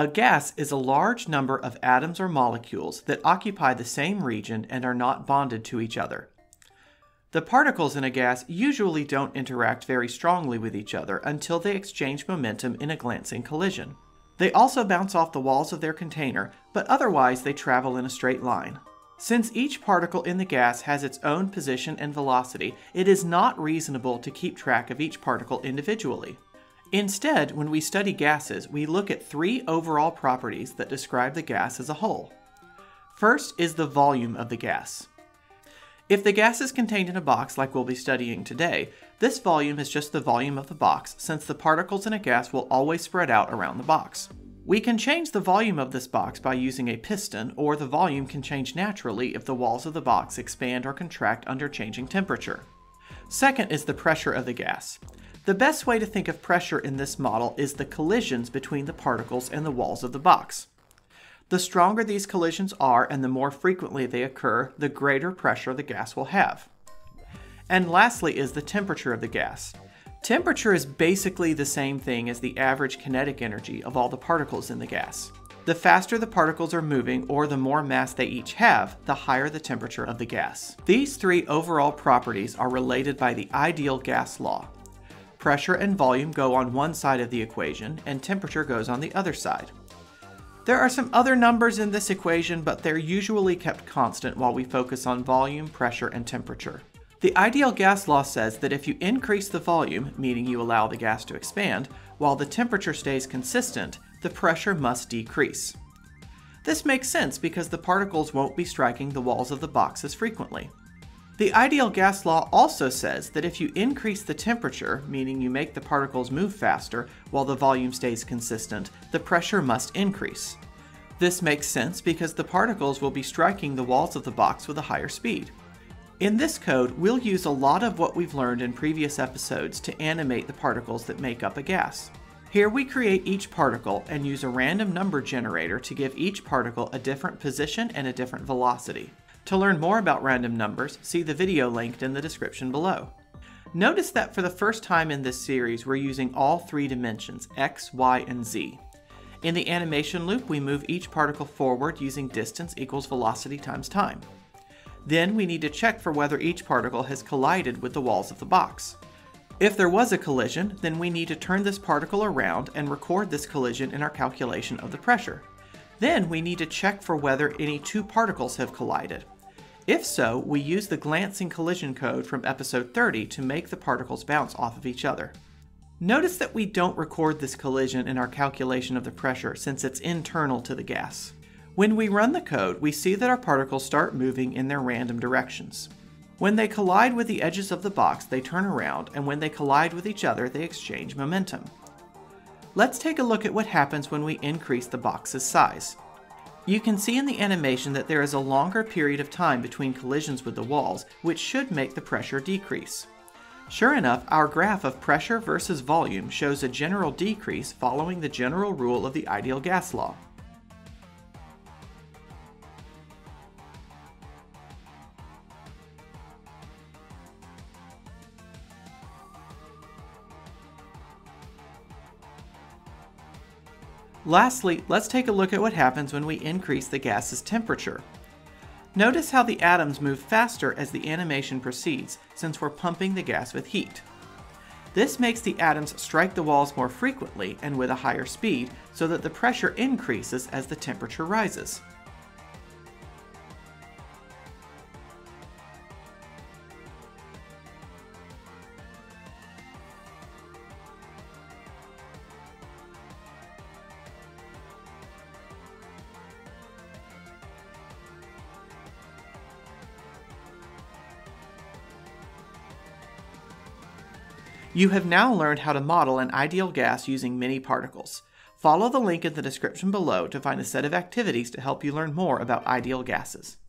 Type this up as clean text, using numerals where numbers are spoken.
A gas is a large number of atoms or molecules that occupy the same region and are not bonded to each other. The particles in a gas usually don't interact very strongly with each other until they exchange momentum in a glancing collision. They also bounce off the walls of their container, but otherwise they travel in a straight line. Since each particle in the gas has its own position and velocity, it is not reasonable to keep track of each particle individually. Instead, when we study gases, we look at three overall properties that describe the gas as a whole. First is the volume of the gas. If the gas is contained in a box like we'll be studying today, this volume is just the volume of the box, since the particles in a gas will always spread out around the box. We can change the volume of this box by using a piston, or the volume can change naturally if the walls of the box expand or contract under changing temperature. Second is the pressure of the gas. The best way to think of pressure in this model is the collisions between the particles and the walls of the box. The stronger these collisions are and the more frequently they occur, the greater pressure the gas will have. And lastly is the temperature of the gas. Temperature is basically the same thing as the average kinetic energy of all the particles in the gas. The faster the particles are moving, or the more mass they each have, the higher the temperature of the gas. These three overall properties are related by the ideal gas law. Pressure and volume go on one side of the equation, and temperature goes on the other side. There are some other numbers in this equation, but they're usually kept constant while we focus on volume, pressure, and temperature. The ideal gas law says that if you increase the volume, meaning you allow the gas to expand, while the temperature stays consistent, the pressure must decrease. This makes sense because the particles won't be striking the walls of the box as frequently. The ideal gas law also says that if you increase the temperature, meaning you make the particles move faster while the volume stays consistent, the pressure must increase. This makes sense because the particles will be striking the walls of the box with a higher speed. In this code, we'll use a lot of what we've learned in previous episodes to animate the particles that make up a gas. Here we create each particle and use a random number generator to give each particle a different position and a different velocity. To learn more about random numbers, see the video linked in the description below. Notice that for the first time in this series, we're using all three dimensions, x, y, and z. In the animation loop, we move each particle forward using distance equals velocity times time. Then we need to check for whether each particle has collided with the walls of the box. If there was a collision, then we need to turn this particle around and record this collision in our calculation of the pressure. Then we need to check for whether any two particles have collided. If so, we use the glancing collision code from episode 30 to make the particles bounce off of each other. Notice that we don't record this collision in our calculation of the pressure since it's internal to the gas. When we run the code, we see that our particles start moving in their random directions. When they collide with the edges of the box, they turn around, and when they collide with each other, they exchange momentum. Let's take a look at what happens when we increase the box's size. You can see in the animation that there is a longer period of time between collisions with the walls, which should make the pressure decrease. Sure enough, our graph of pressure versus volume shows a general decrease following the general rule of the ideal gas law. Lastly, let's take a look at what happens when we increase the gas's temperature. Notice how the atoms move faster as the animation proceeds, since we're pumping the gas with heat. This makes the atoms strike the walls more frequently and with a higher speed, so that the pressure increases as the temperature rises. You have now learned how to model an ideal gas using many particles. Follow the link in the description below to find a set of activities to help you learn more about ideal gases.